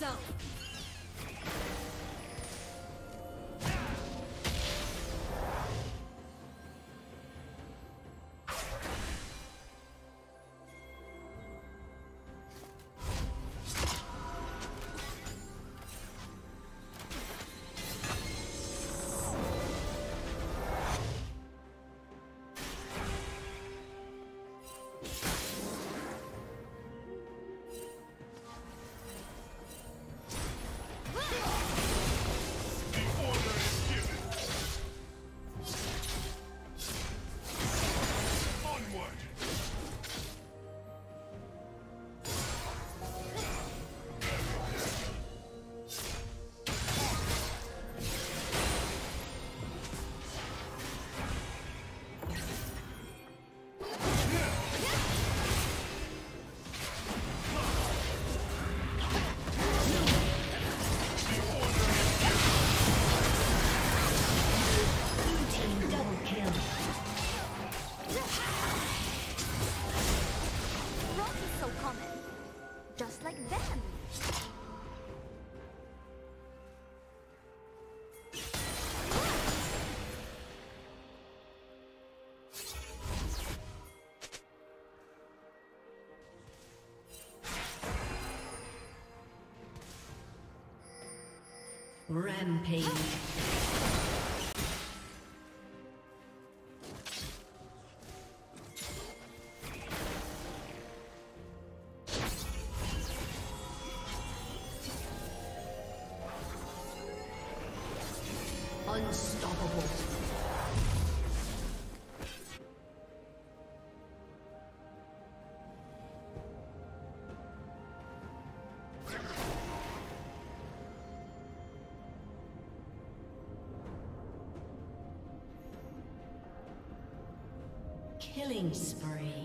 yourself. Rampage. Unstoppable. Killing spree.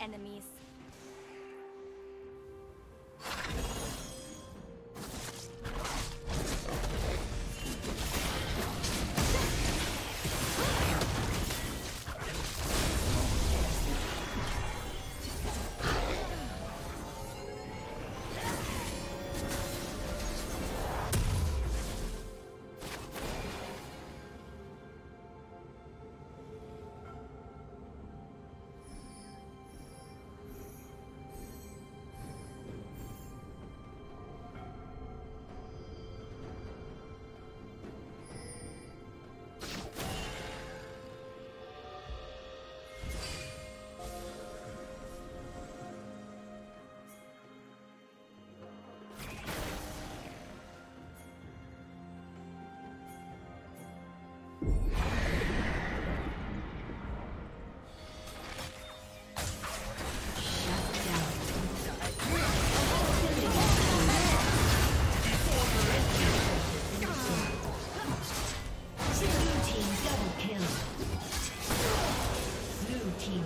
Enemies.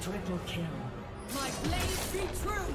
Triple kill. My blades be true!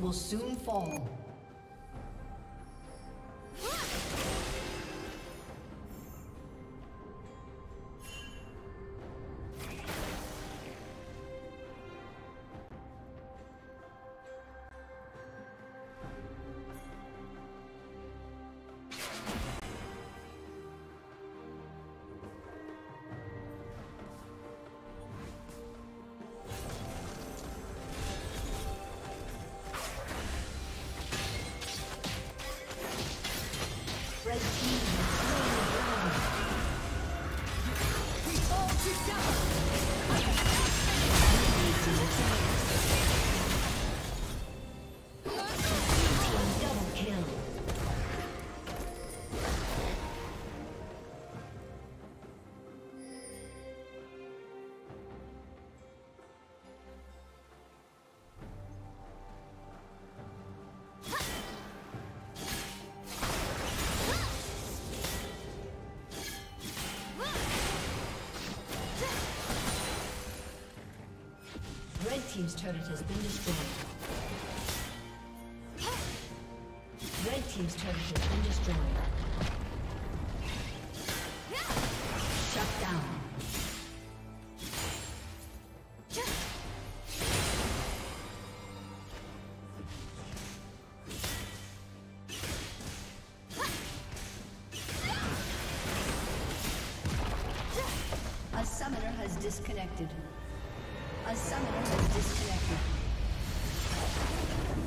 will soon fall. Team's turret has been destroyed. Red team's turret has been destroyed. A summoner has disconnected.